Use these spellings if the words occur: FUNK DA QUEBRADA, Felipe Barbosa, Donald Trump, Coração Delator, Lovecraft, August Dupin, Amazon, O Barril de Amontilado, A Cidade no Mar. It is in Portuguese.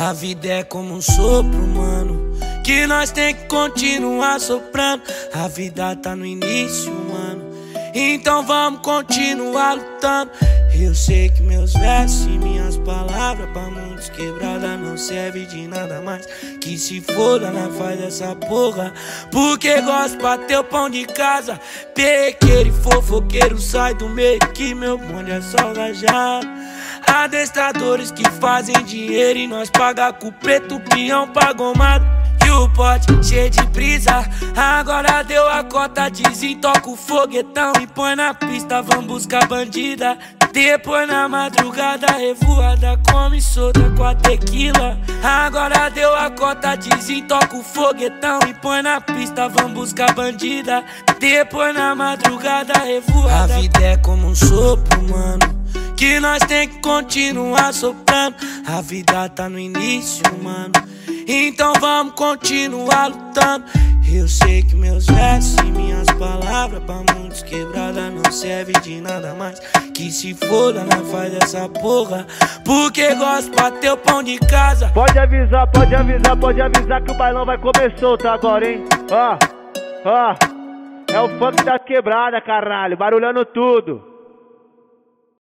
A vida é como um sopro, mano, que nós tem que continuar soprando. A vida tá no início, mano, então vamos continuar lutando. Eu sei que meus versos e minhas palavras pra muitos quebrada não serve de nada mais. Que se foda, não faz essa porra, porque gosto pra ter o pão de casa. Pequeiro e fofoqueiro, sai do meio que meu bonde é só gajar. Adestradores que fazem dinheiro e nós paga com preto, peão pra gomada. O pote cheio de brisa, agora deu a cota, desentoca o foguetão e põe na pista, vamos buscar bandida. Depois na madrugada revoada, come solta com a tequila. Agora deu a cota, desentoca o foguetão e põe na pista, vamos buscar bandida. Depois na madrugada revoada. A vida é como um sopro, mano, que nós tem que continuar soprando. A vida tá no início, mano, então vamos continuar lutando. Eu sei que meus versos e minhas palavras pra muitos quebrada não serve de nada mais. Que se foda, não faz essa porra, porque gosto pra ter o pão de casa. Pode avisar, pode avisar, pode avisar que o bailão vai comer solto agora, hein. Ó, ó, é o funk da quebrada, caralho, barulhando tudo.